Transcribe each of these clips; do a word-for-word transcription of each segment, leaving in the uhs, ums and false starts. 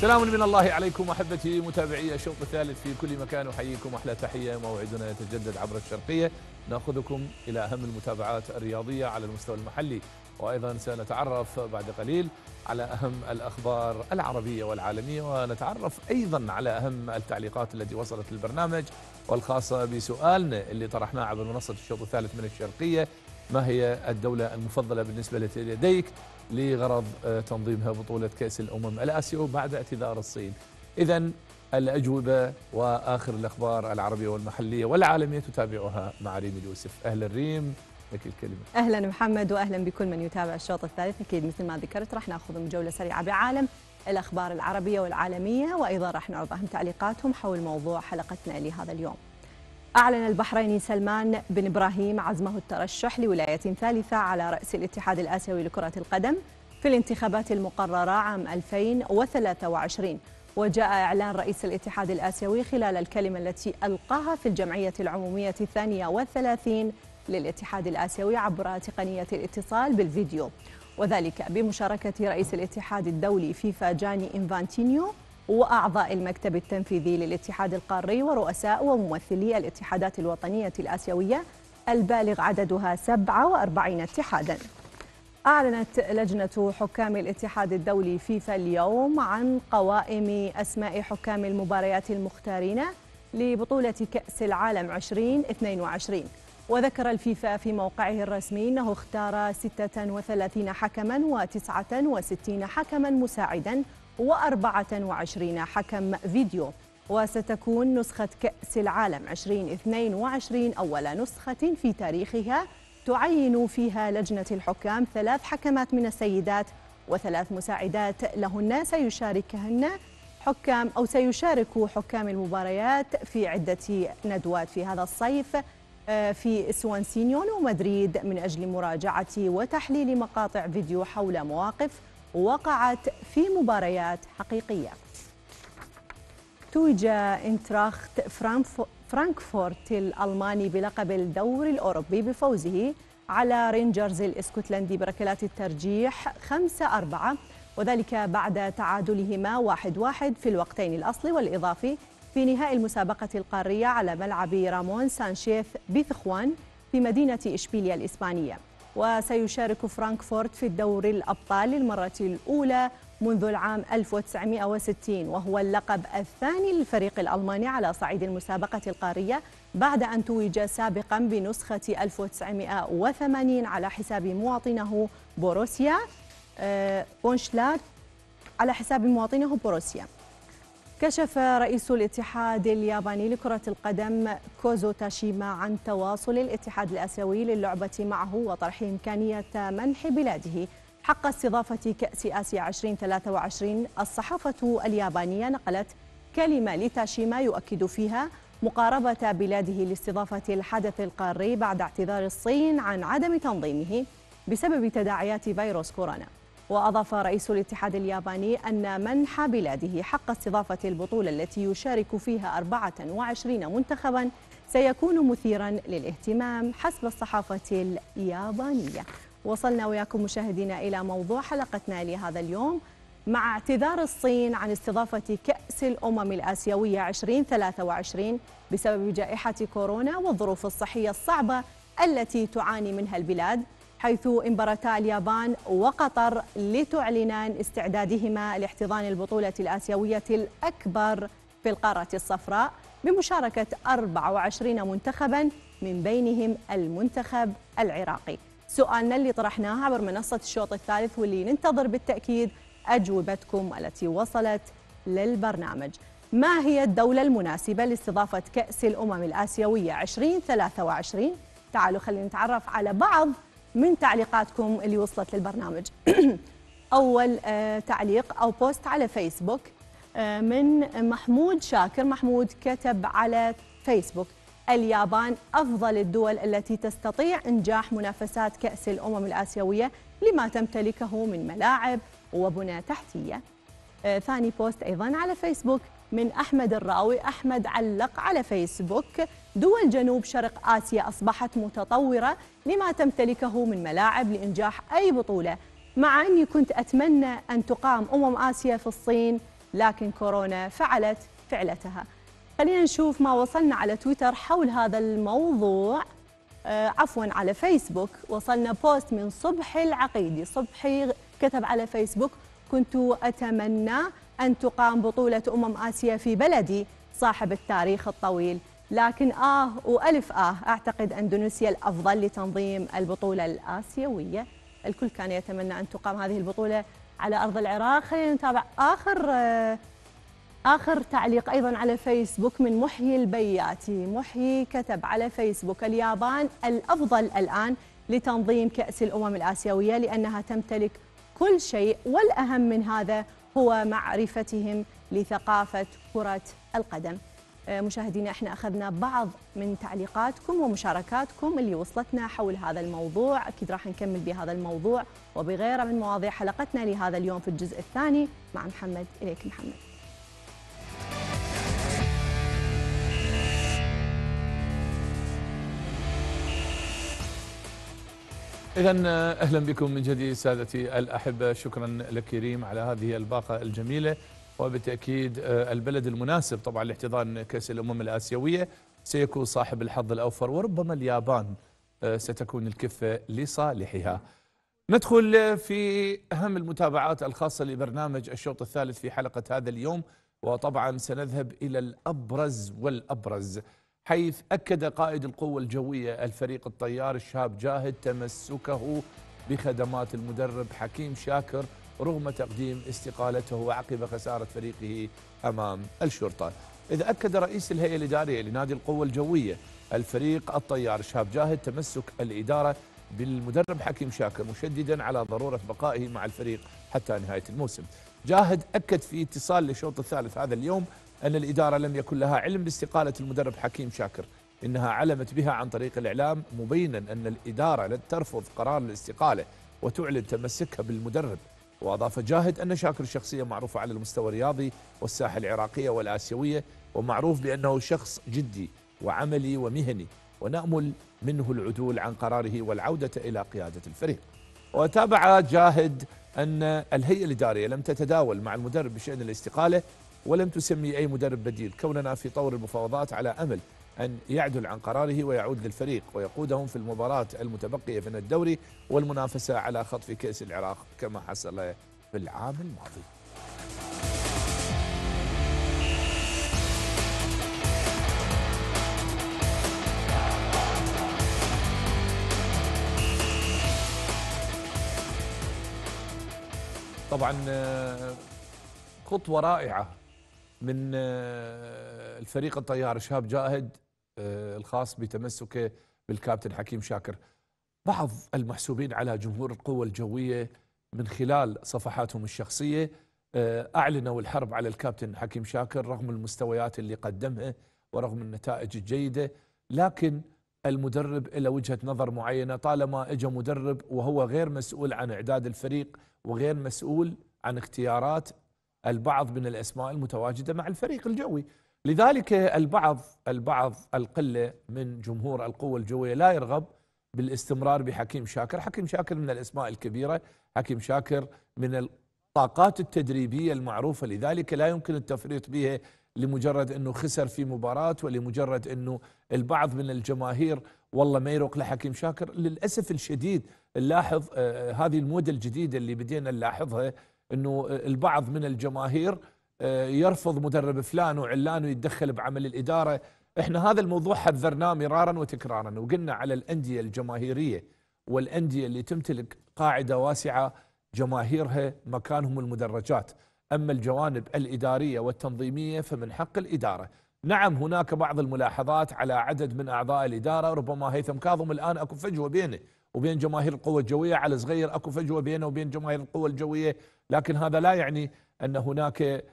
سلام من الله عليكم احبتي متابعي الشوط الثالث في كل مكان، احييكم احلى تحيه. موعدنا يتجدد عبر الشرقيه، ناخذكم الى اهم المتابعات الرياضيه على المستوى المحلي، وايضا سنتعرف بعد قليل على اهم الاخبار العربيه والعالميه، ونتعرف ايضا على اهم التعليقات التي وصلت للبرنامج والخاصه بسؤالنا اللي طرحناه عبر منصه الشوط الثالث من الشرقيه: ما هي الدوله المفضله بالنسبه لديك لغرض تنظيمها بطولة كأس الأمم الآسيوية بعد اعتذار الصين؟ إذن الأجوبة وآخر الأخبار العربية والمحلية والعالمية تتابعها مع ريم اليوسف. أهلا ريم، لك الكلمة. أهلا محمد، وأهلا بكل من يتابع الشوط الثالث. أكيد مثل ما ذكرت راح ناخذ جولة سريعة بعالم الأخبار العربية والعالمية، وأيضا راح نعرض أهم تعليقاتهم حول موضوع حلقتنا لهذا اليوم. أعلن البحريني سلمان بن إبراهيم عزمه الترشح لولاية ثالثة على رأس الاتحاد الآسيوي لكرة القدم في الانتخابات المقررة عام ألفين وثلاثة وعشرين، وجاء إعلان رئيس الاتحاد الآسيوي خلال الكلمة التي ألقاها في الجمعية العمومية الثانية والثلاثين للاتحاد الآسيوي عبر تقنية الاتصال بالفيديو، وذلك بمشاركة رئيس الاتحاد الدولي فيفا جاني إنفانتينيو وأعضاء المكتب التنفيذي للاتحاد القاري ورؤساء وممثلي الاتحادات الوطنية الآسيوية البالغ عددها سبعة وأربعين اتحاداً. أعلنت لجنة حكام الاتحاد الدولي فيفا اليوم عن قوائم أسماء حكام المباريات المختارين لبطولة كأس العالم عشرين اثنين وعشرين، وذكر الفيفا في موقعه الرسمي أنه اختار ستة وثلاثين حكماً وتسعة وستين حكماً مساعداً وأربعة وعشرين حكم فيديو، وستكون نسخة كأس العالم عشرين اثنين وعشرين أول نسخة في تاريخها تعين فيها لجنة الحكام ثلاث حكمات من السيدات وثلاث مساعدات لهن سيشاركهن حكام أو سيشارك حكام المباريات في عدة ندوات في هذا الصيف في سوانسينيون ومدريد من أجل مراجعة وتحليل مقاطع فيديو حول مواقف وقعت في مباريات حقيقية. توج انتراخت فرانكفورت الألماني بلقب الدوري الأوروبي بفوزه على رينجرز الاسكتلندي بركلات الترجيح خمسة أربعة، وذلك بعد تعادلهما واحد واحد في الوقتين الأصلي والإضافي في نهائي المسابقة القارية على ملعب رامون سانشيف بثخوان في مدينة اشبيليا الإسبانية. وسيشارك فرانكفورت في الدوري الأبطال للمرة الأولى منذ العام ألف وتسعمئة وستين، وهو اللقب الثاني للفريق الألماني على صعيد المسابقة القارية بعد أن توج سابقا بنسخة ألف وتسعمئة وثمانين على حساب مواطنه بوروسيا بونشلار على حساب مواطنه بوروسيا. كشف رئيس الاتحاد الياباني لكرة القدم كوزو تاشيما عن تواصل الاتحاد الآسيوي للعبة معه وطرح إمكانية منح بلاده حق استضافة كأس آسيا عشرين ثلاثة وعشرين. الصحافة اليابانية نقلت كلمة لتاشيما يؤكد فيها مقاربة بلاده لاستضافة الحدث القاري بعد اعتذار الصين عن عدم تنظيمه بسبب تداعيات فيروس كورونا. وأضاف رئيس الاتحاد الياباني أن منح بلاده حق استضافة البطولة التي يشارك فيها أربعة وعشرين منتخبا سيكون مثيرا للاهتمام حسب الصحافة اليابانية. وصلنا وياكم مشاهدينا إلى موضوع حلقتنا لهذا اليوم: مع اعتذار الصين عن استضافة كأس الأمم الآسيوية عشرين ثلاثة وعشرين بسبب جائحة كورونا والظروف الصحية الصعبة التي تعاني منها البلاد، حيث انبرتا اليابان وقطر لتعلنان استعدادهما لاحتضان البطولة الآسيوية الأكبر في القارة الصفراء بمشاركة أربعة وعشرين منتخبا من بينهم المنتخب العراقي. سؤالنا اللي طرحناه عبر منصة الشوط الثالث واللي ننتظر بالتأكيد أجوبتكم التي وصلت للبرنامج: ما هي الدولة المناسبة لاستضافة كأس الأمم الآسيوية عشرين ثلاثة وعشرين؟ تعالوا خلينا نتعرف على بعض من تعليقاتكم اللي وصلت للبرنامج. أول تعليق أو بوست على فيسبوك من محمود شاكر. محمود كتب على فيسبوك: اليابان أفضل الدول التي تستطيع إنجاح منافسات كأس الأمم الآسيوية لما تمتلكه من ملاعب وبنى تحتية. ثاني بوست أيضا على فيسبوك من أحمد الراوي. أحمد علق على فيسبوك: دول جنوب شرق آسيا أصبحت متطورة لما تمتلكه من ملاعب لإنجاح أي بطولة، مع أني كنت أتمنى أن تقام أمم آسيا في الصين لكن كورونا فعلت فعلتها. خلينا نشوف ما وصلنا على تويتر حول هذا الموضوع، آه عفوا على فيسبوك. وصلنا بوست من صبحي العقيدي. صبحي كتب على فيسبوك: كنت أتمنى أن تقام بطولة أمم آسيا في بلدي صاحب التاريخ الطويل، لكن آه وألف آه، أعتقد أندونيسيا الأفضل لتنظيم البطولة الآسيوية. الكل كان يتمنى أن تقام هذه البطولة على أرض العراق. خلينا نتابع آخر آه آخر تعليق أيضا على فيسبوك من محيي البياتي. محيي كتب على فيسبوك: اليابان الأفضل الآن لتنظيم كأس الأمم الآسيوية لأنها تمتلك كل شيء، والأهم من هذا هو معرفتهم لثقافة كرة القدم. مشاهدينا، احنا أخذنا بعض من تعليقاتكم ومشاركاتكم اللي وصلتنا حول هذا الموضوع، أكيد راح نكمل بهذا الموضوع وبغيره من مواضيع حلقتنا لهذا اليوم في الجزء الثاني مع محمد. إليك محمد. إذن أهلا بكم من جديد سادتي الأحبة، شكرا لك ريم على هذه الباقة الجميلة، وبالتأكيد البلد المناسب طبعا لاحتضان كأس الأمم الآسيوية سيكون صاحب الحظ الأوفر، وربما اليابان ستكون الكفة لصالحها. ندخل في أهم المتابعات الخاصة لبرنامج الشوط الثالث في حلقة هذا اليوم، وطبعا سنذهب إلى الأبرز والأبرز، حيث أكد قائد القوة الجوية الفريق الطيار شهاب جاهد تمسكه بخدمات المدرب حكيم شاكر رغم تقديم استقالته عقب خسارة فريقه أمام الشرطة. إذ أكد رئيس الهيئة الإدارية لنادي القوة الجوية الفريق الطيار شهاب جاهد تمسك الإدارة بالمدرب حكيم شاكر، مشددا على ضرورة بقائه مع الفريق حتى نهاية الموسم. جاهد أكد في اتصال للشوط الثالث هذا اليوم أن الإدارة لم يكن لها علم باستقالة المدرب حكيم شاكر، إنها علمت بها عن طريق الإعلام، مبينا أن الإدارة لن ترفض قرار الاستقالة وتعلن تمسكها بالمدرب. وأضاف جاهد أن شاكر شخصية معروفة على المستوى الرياضي والساحة العراقية والآسيوية، ومعروف بأنه شخص جدي وعملي ومهني، ونأمل منه العدول عن قراره والعودة إلى قيادة الفريق. وتابع جاهد أن الهيئة الإدارية لم تتداول مع المدرب بشأن الاستقالة، ولم تسمي أي مدرب بديل، كوننا في طور المفاوضات على أمل أن يعدل عن قراره ويعود للفريق ويقودهم في المباراة المتبقية من الدوري والمنافسة على خطف كأس العراق كما حصل في العام الماضي. طبعا خطوة رائعة من الفريق الطيار شهاب جاهد الخاص بتمسكه بالكابتن حكيم شاكر. بعض المحسوبين على جمهور القوة الجوية من خلال صفحاتهم الشخصية أعلنوا الحرب على الكابتن حكيم شاكر رغم المستويات اللي قدمها ورغم النتائج الجيدة، لكن المدرب له وجهة نظر معينة. طالما اجى مدرب وهو غير مسؤول عن إعداد الفريق وغير مسؤول عن اختيارات البعض من الأسماء المتواجدة مع الفريق الجوي، لذلك البعض البعض القلة من جمهور القوة الجوية لا يرغب بالاستمرار بحكيم شاكر. حكيم شاكر من الأسماء الكبيرة، حكيم شاكر من الطاقات التدريبية المعروفة، لذلك لا يمكن التفريط بها لمجرد أنه خسر في مباراة ولمجرد أنه البعض من الجماهير والله ما يروق لحكيم شاكر. للأسف الشديد نلاحظ آه هذه المودة الجديدة اللي بدينا نلاحظها، أنه البعض من الجماهير يرفض مدرب فلان وعلان ويتدخل بعمل الإدارة. إحنا هذا الموضوع حذرناه مرارا وتكرارا، وقلنا على الأندية الجماهيرية والأندية اللي تمتلك قاعدة واسعة جماهيرها مكانهم المدرجات، أما الجوانب الإدارية والتنظيمية فمن حق الإدارة. نعم هناك بعض الملاحظات على عدد من أعضاء الإدارة، ربما هيثم كاظم الآن أكو فجوة بينه وبين جماهير القوة الجوية، على صغير أكو فجوة بينه وبين جماهير القوة الجوية، لكن هذا لا يعني أن هناك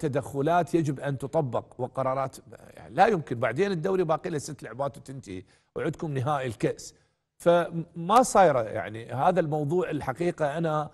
تدخلات يجب أن تطبق وقرارات لا يمكن. بعدين الدوري باقي له ست لعبات وتنتهي وعندكم نهائي الكأس، فما صايرة يعني. هذا الموضوع الحقيقة أنا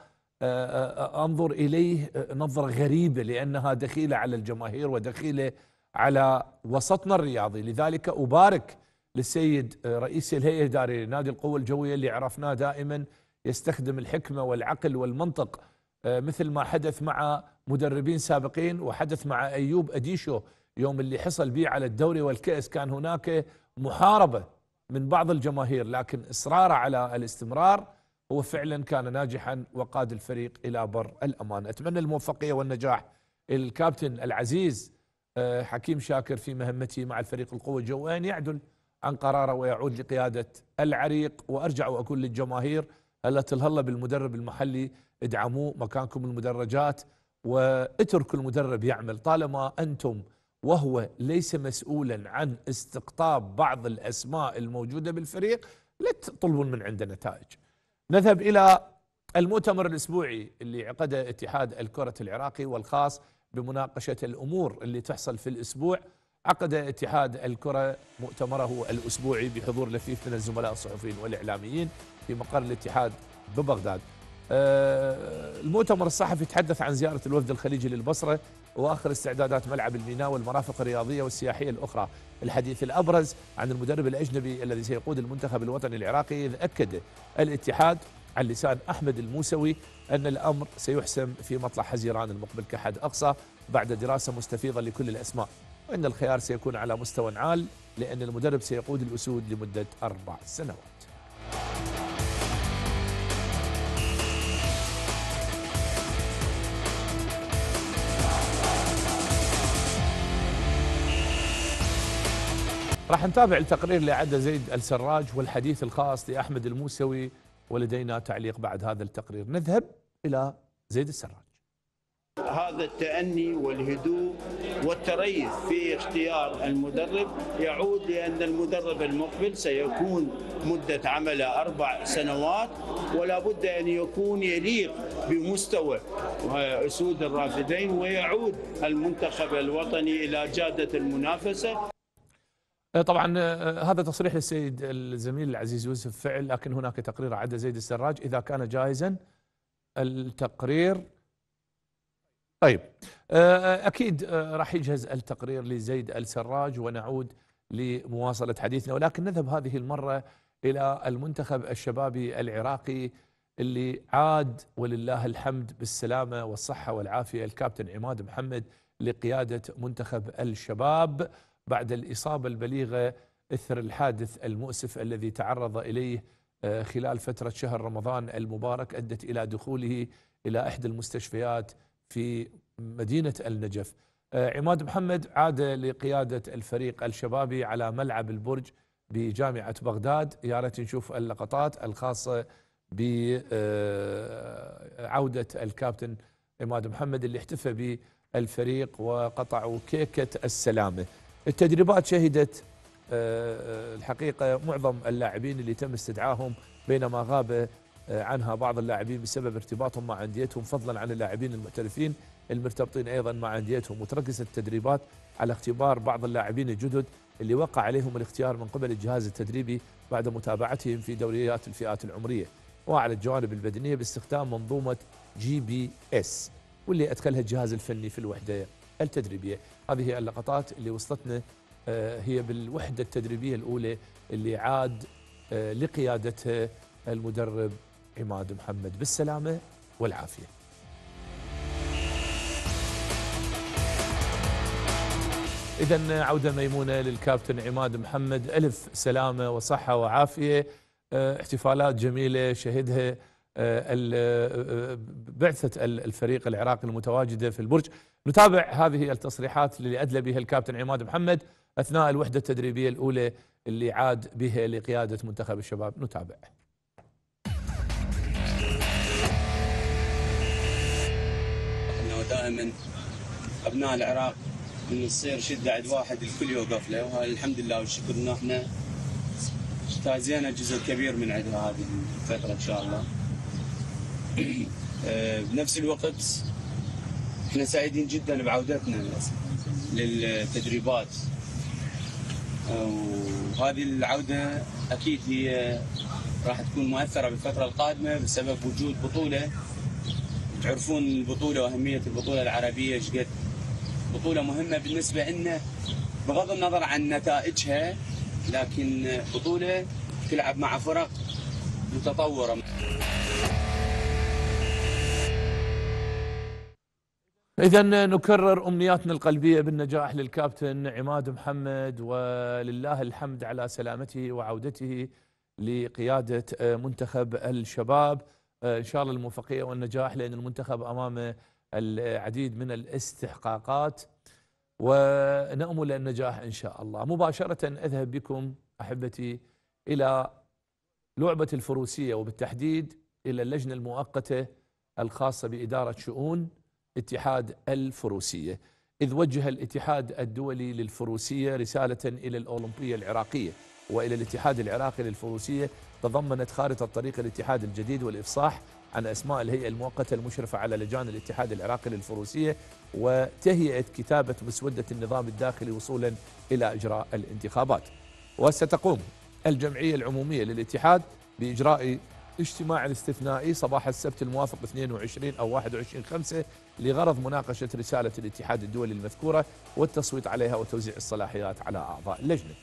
أنظر إليه نظرة غريبة لأنها دخيلة على الجماهير ودخيلة على وسطنا الرياضي. لذلك أبارك للسيد رئيس الهيئة الإدارية لنادي القوة الجوية اللي عرفناه دائما يستخدم الحكمة والعقل والمنطق مثل ما حدث مع مدربين سابقين وحدث مع ايوب اديشو يوم اللي حصل به على الدوري والكأس، كان هناك محاربة من بعض الجماهير، لكن إصراره على الاستمرار هو فعلا كان ناجحا وقاد الفريق إلى بر الأمان. أتمنى الموفقية والنجاح الكابتن العزيز حكيم شاكر في مهمته مع الفريق القوة الجوية، أن يعدل عن قراره ويعود لقيادة العريق. وأرجع وأقول للجماهير هلا تلهلا بالمدرب المحلي، ادعموه، مكانكم المدرجات، واتركوا المدرب يعمل طالما أنتم وهو ليس مسؤولا عن استقطاب بعض الأسماء الموجودة بالفريق. لا تطلبون من عندنا نتائج. نذهب إلى المؤتمر الأسبوعي اللي عقده اتحاد الكرة العراقي والخاص بمناقشة الأمور اللي تحصل في الأسبوع. عقد اتحاد الكرة مؤتمره الأسبوعي بحضور لفيف من الزملاء الصحفيين والإعلاميين في مقر الاتحاد ببغداد. المؤتمر الصحفي تحدث عن زيارة الوفد الخليجي للبصرة وآخر استعدادات ملعب الميناء والمرافق الرياضية والسياحية الأخرى. الحديث الأبرز عن المدرب الأجنبي الذي سيقود المنتخب الوطني العراقي، إذ أكد الاتحاد عن لسان أحمد الموسوي أن الأمر سيحسم في مطلع حزيران المقبل كحد أقصى بعد دراسة مستفيضة لكل الأسماء، وأن الخيار سيكون على مستوى عال لأن المدرب سيقود الأسود لمدة أربع سنوات. راح نتابع التقرير اللي عده زيد السراج والحديث الخاص لأحمد الموسوي، ولدينا تعليق بعد هذا التقرير. نذهب إلى زيد السراج. هذا التأني والهدوء والتريث في اختيار المدرب يعود لأن المدرب المقبل سيكون مدة عمله أربع سنوات، ولا بد أن يكون يليق بمستوى أسود الرافدين، ويعود المنتخب الوطني إلى جادة المنافسة. طبعا هذا تصريح للسيد الزميل العزيز يوسف فعل، لكن هناك تقرير عدى زيد السراج. إذا كان جاهزا التقرير. طيب أكيد راح يجهز التقرير لزيد السراج ونعود لمواصلة حديثنا، ولكن نذهب هذه المرة إلى المنتخب الشبابي العراقي اللي عاد ولله الحمد بالسلامة والصحة والعافية الكابتن عماد محمد لقيادة منتخب الشباب بعد الإصابة البليغة إثر الحادث المؤسف الذي تعرض إليه خلال فترة شهر رمضان المبارك، أدت إلى دخوله إلى إحدى المستشفيات في مدينة النجف. عماد محمد عاد لقيادة الفريق الشبابي على ملعب البرج بجامعة بغداد. يا ريت نشوف اللقطات الخاصة بعودة الكابتن عماد محمد اللي احتفى بالفريق وقطعوا كيكة السلامة. التدريبات شهدت الحقيقة معظم اللاعبين اللي تم استدعاهم، بينما غاب عنها بعض اللاعبين بسبب ارتباطهم مع أنديتهم، فضلا عن اللاعبين المحترفين المرتبطين أيضا مع أنديتهم. وتركزت التدريبات على اختبار بعض اللاعبين الجدد اللي وقع عليهم الاختيار من قبل الجهاز التدريبي بعد متابعتهم في دوريات الفئات العمرية وعلى الجوانب البدنية باستخدام منظومة جي بي اس واللي أدخلها الجهاز الفني في الوحدة التدريبية. هذه اللقطات اللي وصلتنا هي بالوحدة التدريبية الأولى اللي عاد لقيادتها المدرب عماد محمد بالسلامة والعافية. إذا عودة ميمونة للكابتن عماد محمد، ألف سلامة وصحة وعافية. احتفالات جميلة شهدها بعثة الفريق العراقي المتواجدة في البرج. نتابع هذه التصريحات اللي أدلى بها الكابتن عماد محمد أثناء الوحدة التدريبية الأولى اللي عاد بها لقيادة منتخب الشباب. نتابع. إنه دائما أبناء العراق من تصير شدة عند واحد الكل يوقف له، وهذا الحمد لله والشكر إن احنا اجتازينا جزء كبير من عندها هذه الفترة إن شاء الله. بنفس الوقت احنا سعيدين جدا بعودتنا للتدريبات، وهذه العوده اكيد هي راح تكون مؤثره بالفتره القادمه بسبب وجود بطوله. تعرفون البطوله واهميه البطوله العربيه ايش قد بطوله مهمه بالنسبه لنا بغض النظر عن نتائجها، لكن بطوله تلعب مع فرق متطوره. إذا نكرر أمنياتنا القلبية بالنجاح للكابتن عماد محمد، ولله الحمد على سلامته وعودته لقيادة منتخب الشباب. إن شاء الله الموفقية والنجاح، لأن المنتخب أمامه العديد من الاستحقاقات، ونأمل النجاح إن شاء الله. مباشرة أذهب بكم أحبتي إلى لعبة الفروسية، وبالتحديد إلى اللجنة المؤقتة الخاصة بإدارة شؤون اتحاد الفروسية، إذ وجه الاتحاد الدولي للفروسية رسالة إلى الأولمبية العراقية وإلى الاتحاد العراقي للفروسية تضمنت خارطة طريق الاتحاد الجديد والإفصاح عن أسماء الهيئة المؤقتة المشرفة على لجان الاتحاد العراقي للفروسية، وتهيئة كتابة مسودة النظام الداخلي وصولا إلى إجراء الانتخابات. وستقوم الجمعية العمومية للاتحاد بإجراء اجتماع استثنائي صباح السبت الموافق اثنين وعشرين أو واحد وعشرين خمسة لغرض مناقشة رسالة الاتحاد الدولي المذكورة والتصويت عليها وتوزيع الصلاحيات على أعضاء اللجنة.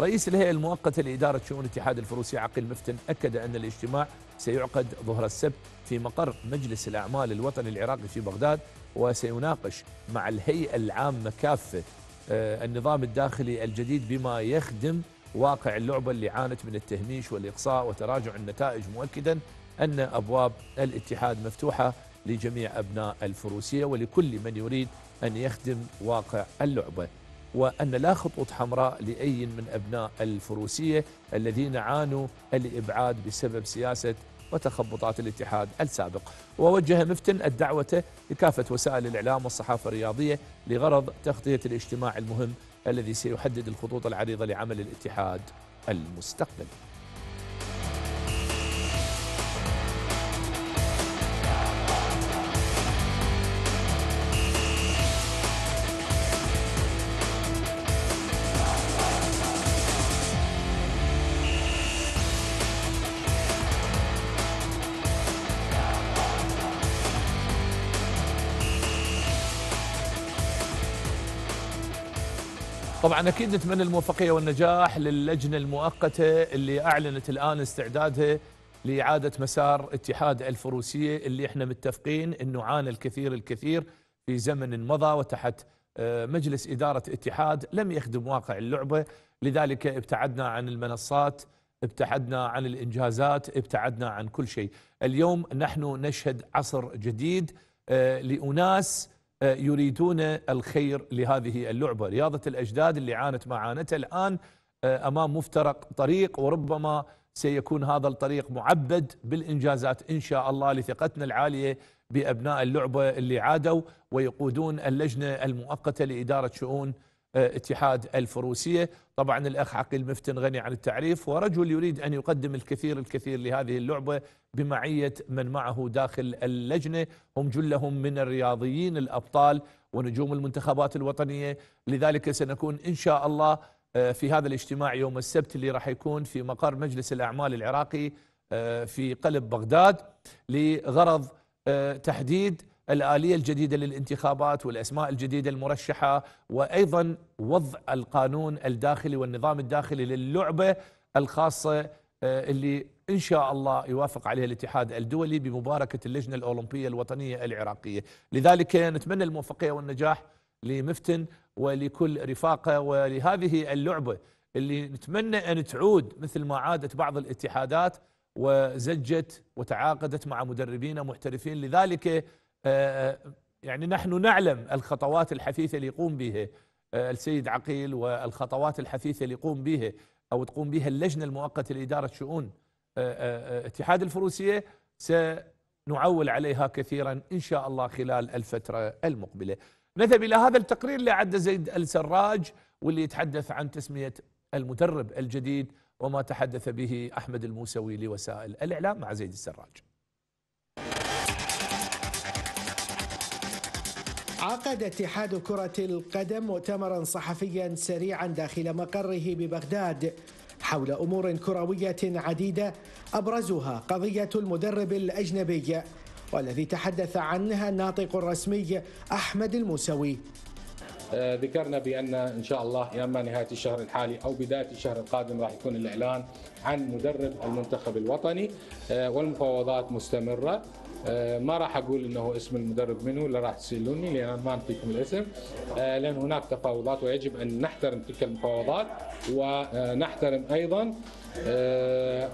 رئيس الهيئة المؤقتة لإدارة شؤون اتحاد الفروسية عقيل مفتى أكد أن الاجتماع سيعقد ظهر السبت في مقر مجلس الأعمال الوطني العراقي في بغداد، وسيناقش مع الهيئة العامة كافة النظام الداخلي الجديد بما يخدم واقع اللعبة اللي عانت من التهميش والإقصاء وتراجع النتائج، مؤكدا أن أبواب الاتحاد مفتوحة لجميع أبناء الفروسية ولكل من يريد أن يخدم واقع اللعبة، وأن لا خطوط حمراء لأي من أبناء الفروسية الذين عانوا الإبعاد بسبب سياسة وتخبطات الاتحاد السابق. ووجه مفتن الدعوة لكافة وسائل الإعلام والصحافة الرياضية لغرض تغطية الاجتماع المهم الذي سيحدد الخطوط العريضة لعمل الاتحاد المستقبلي. طبعا اكيد نتمنى الموفقيه والنجاح للجنه المؤقته اللي اعلنت الان استعدادها لاعاده مسار اتحاد الفروسيه، اللي احنا متفقين انه عانى الكثير الكثير في زمن مضى وتحت مجلس اداره اتحاد لم يخدم واقع اللعبه، لذلك ابتعدنا عن المنصات، ابتعدنا عن الانجازات، ابتعدنا عن كل شيء. اليوم نحن نشهد عصر جديد لاناس يريدون الخير لهذه اللعبة، رياضة الأجداد اللي عانت معاناتها الآن أمام مفترق طريق، وربما سيكون هذا الطريق معبد بالإنجازات إن شاء الله لثقتنا العالية بأبناء اللعبة اللي عادوا ويقودون اللجنة المؤقتة لإدارة شؤون اتحاد الفروسية. طبعا الأخ عقيل مفتن غني عن التعريف، ورجل يريد أن يقدم الكثير الكثير لهذه اللعبة بمعية من معه داخل اللجنة، هم جلهم من الرياضيين الأبطال ونجوم المنتخبات الوطنية. لذلك سنكون إن شاء الله في هذا الاجتماع يوم السبت اللي راح يكون في مقر مجلس الأعمال العراقي في قلب بغداد، لغرض تحديد الآلية الجديدة للانتخابات والأسماء الجديدة المرشحة، وأيضا وضع القانون الداخلي والنظام الداخلي للعبة الخاصة اللي إن شاء الله يوافق عليها الاتحاد الدولي بمباركة اللجنة الأولمبية الوطنية العراقية. لذلك نتمنى الموفقية والنجاح لمفتن ولكل رفاقة ولهذه اللعبة اللي نتمنى أن تعود مثل ما عادت بعض الاتحادات وزجت وتعاقدت مع مدربين محترفين. لذلك يعني نحن نعلم الخطوات الحثيثة اللي يقوم بها السيد عقيل، والخطوات الحثيثة اللي يقوم بها أو تقوم بها اللجنة المؤقتة لإدارة شؤون اتحاد الفروسية، سنعول عليها كثيرا إن شاء الله خلال الفترة المقبلة. نذهب إلى هذا التقرير اللي عد زيد السراج، واللي يتحدث عن تسمية المدرب الجديد وما تحدث به أحمد الموسوي لوسائل الإعلام، مع زيد السراج. عقد اتحاد كرة القدم مؤتمرا صحفيا سريعا داخل مقره ببغداد حول أمور كروية عديدة، أبرزها قضية المدرب الأجنبي، والذي تحدث عنها الناطق الرسمي أحمد الموسوي. ذكرنا بأن إن شاء الله يا إما نهاية الشهر الحالي أو بداية الشهر القادم راح يكون الإعلان عن مدرب المنتخب الوطني، والمفاوضات مستمرة، ما راح اقول انه اسم المدرب منه ولا راح تسالوني لان ما نعطيكم الاسم، لان هناك تفاوضات ويجب ان نحترم تلك المفاوضات ونحترم ايضا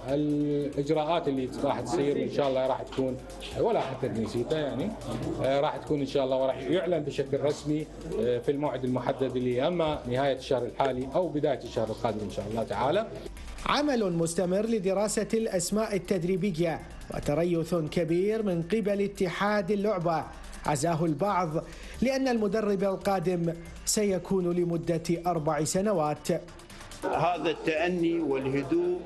الاجراءات اللي راح تصير ان شاء الله راح تكون ولا حتى نسيتها يعني راح تكون ان شاء الله وراح يعلن بشكل رسمي في الموعد المحدد اللي اما نهايه الشهر الحالي او بدايه الشهر القادم ان شاء الله تعالى. عمل مستمر لدراسة الأسماء التدريبية وتريث كبير من قبل اتحاد اللعبة عزاه البعض، لأن المدرب القادم سيكون لمدة أربع سنوات. هذا التأني والهدوء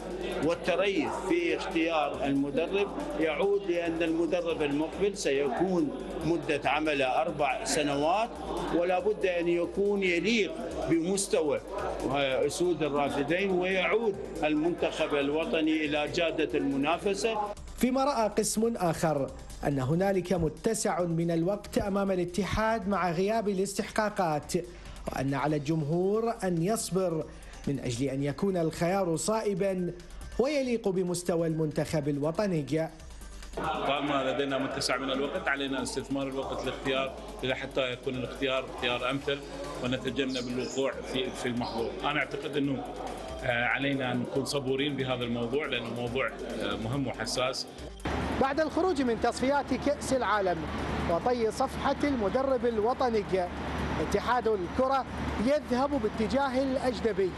والتريث في اختيار المدرب يعود لأن المدرب المقبل سيكون مدة عمله أربع سنوات، ولا بد أن يكون يليق بمستوى أسود الرافدين ويعود المنتخب الوطني إلى جادة المنافسة. فيما رأى قسم آخر أن هنالك متسع من الوقت أمام الاتحاد مع غياب الاستحقاقات، وأن على الجمهور أن يصبر من أجل أن يكون الخيار صائبا ويليق بمستوى المنتخب الوطني. طالما لدينا متسع من الوقت علينا استثمار الوقت لاختيار إلى حتى يكون الاختيار اختيار أمثل ونتجنب الوقوع في في المحظور. أنا أعتقد أنه علينا أن نكون صبورين بهذا الموضوع لأنه موضوع مهم وحساس. بعد الخروج من تصفيات كأس العالم وطي صفحة المدرب الوطني، اتحاد الكرة يذهب باتجاه الأجنبي،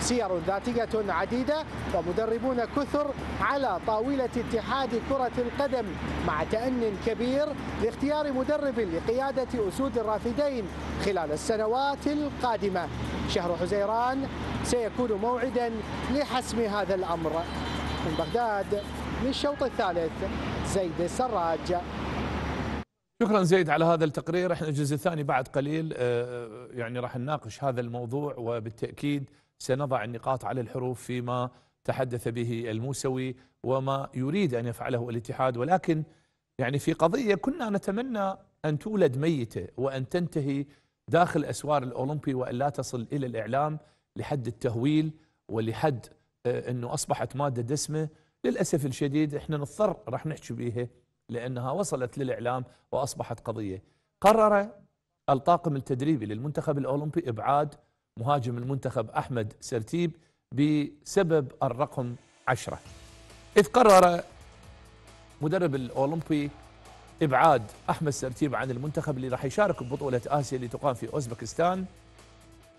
سير ذاتية عديدة ومدربون كثر على طاولة اتحاد كرة القدم مع تأن كبير لاختيار مدرب لقيادة أسود الرافدين خلال السنوات القادمة. شهر حزيران سيكون موعدا لحسم هذا الأمر. من بغداد للشوط الثالث، زيد السراج. شكرا زيد على هذا التقرير. احنا الجزء الثاني بعد قليل يعني راح نناقش هذا الموضوع، وبالتأكيد سنضع النقاط على الحروف فيما تحدث به الموسوي وما يريد أن يفعله الاتحاد. ولكن يعني في قضية كنا نتمنى أن تولد ميتة وأن تنتهي داخل أسوار الأولمبي وأن لا تصل إلى الإعلام لحد التهويل ولحد أنه أصبحت مادة دسمة. للأسف الشديد احنا نضطر راح نحكي بيها لأنها وصلت للإعلام وأصبحت قضية. قرر الطاقم التدريبي للمنتخب الأولمبي إبعاد مهاجم المنتخب أحمد سرتيب بسبب الرقم عشرة، إذ قرر مدرب الأولمبي إبعاد أحمد سرتيب عن المنتخب اللي راح يشارك ببطولة آسيا اللي تقام في أوزبكستان.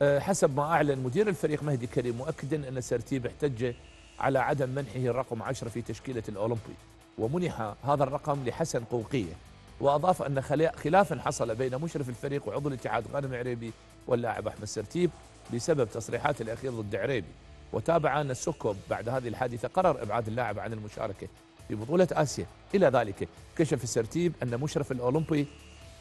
حسب ما أعلن مدير الفريق مهدي كريم مؤكدا أن سرتيب احتج على عدم منحه الرقم عشرة في تشكيلة الأولمبي، ومنح هذا الرقم لحسن قوقية. وأضاف أن خلافا حصل بين مشرف الفريق وعضو الاتحاد غانم عريبي واللاعب أحمد سرتيب بسبب تصريحاته الأخيرة ضد عريبي. وتابع أن السكوب بعد هذه الحادثة قرر إبعاد اللاعب عن المشاركة في بطولة آسيا. إلى ذلك كشف سرتيب أن مشرف الأولمبي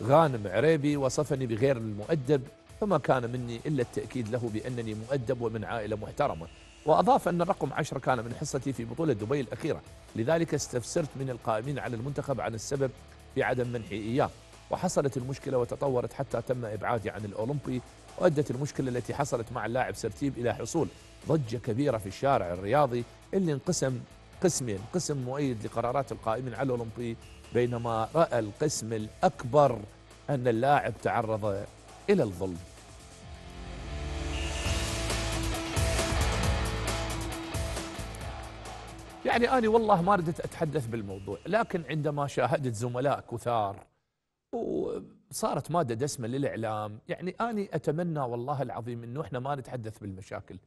غانم عريبي وصفني بغير المؤدب، فما كان مني إلا التأكيد له بأنني مؤدب ومن عائلة محترمة. وأضاف أن الرقم عشرة كان من حصتي في بطولة دبي الأخيرة، لذلك استفسرت من القائمين على المنتخب عن السبب في عدم منحي إياه، وحصلت المشكلة وتطورت حتى تم إبعادي عن الأولمبي، وأدت المشكلة التي حصلت مع اللاعب سرتيب إلى حصول ضجة كبيرة في الشارع الرياضي اللي انقسم قسمين، قسم مؤيد لقرارات القائمين على الأولمبي، بينما رأى القسم الأكبر أن اللاعب تعرض إلى الظلم. يعني أنا والله ما ردت أتحدث بالموضوع، لكن عندما شاهدت زملاء كثار وصارت مادة دسمة للإعلام، يعني أنا أتمنى والله العظيم أنه إحنا ما نتحدث بالمشاكل،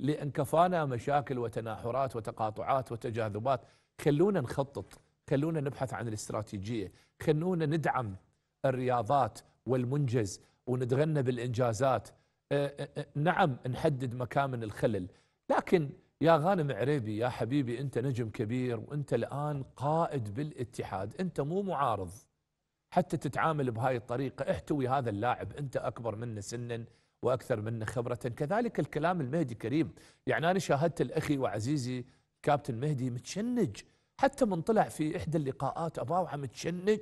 لأن كفانا مشاكل وتناحرات وتقاطعات وتجاذبات. خلونا نخطط، خلونا نبحث عن الاستراتيجية، خلونا ندعم الرياضات والمنجز ونتغنى بالإنجازات. نعم نحدد مكامن الخلل، لكن يا غانم عريبي يا حبيبي أنت نجم كبير وأنت الآن قائد بالاتحاد، أنت مو معارض حتى تتعامل بهاي الطريقة. احتوي هذا اللاعب، أنت أكبر منه سنا وأكثر منه خبرة. كذلك الكلام المهدي كريم، يعني أنا شاهدت الأخي وعزيزي كابتن مهدي متشنج، حتى من طلع في إحدى اللقاءات أباوعة متشنج